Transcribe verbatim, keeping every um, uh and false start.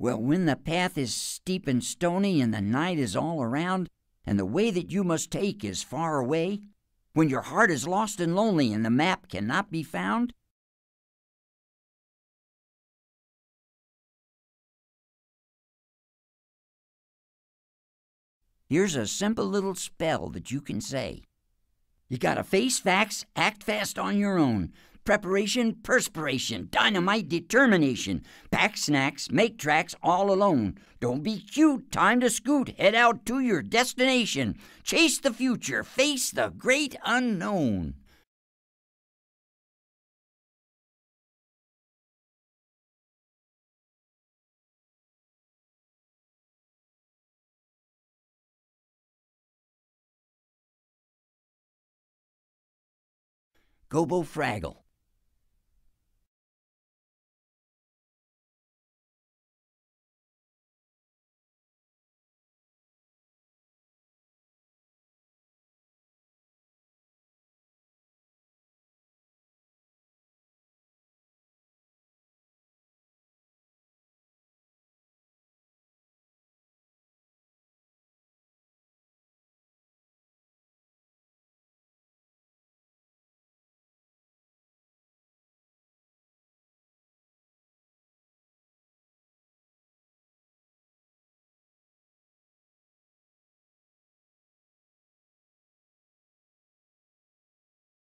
Well, when the path is steep and stony and the night is all around and the way that you must take is far away, when your heart is lost and lonely and the map cannot be found, here's a simple little spell that you can say. You gotta face facts, act fast on your own. Preparation, perspiration, dynamite determination. Pack snacks, make tracks all alone. Don't be cute, time to scoot, head out to your destination. Chase the future, face the great unknown. Gobo Fraggle.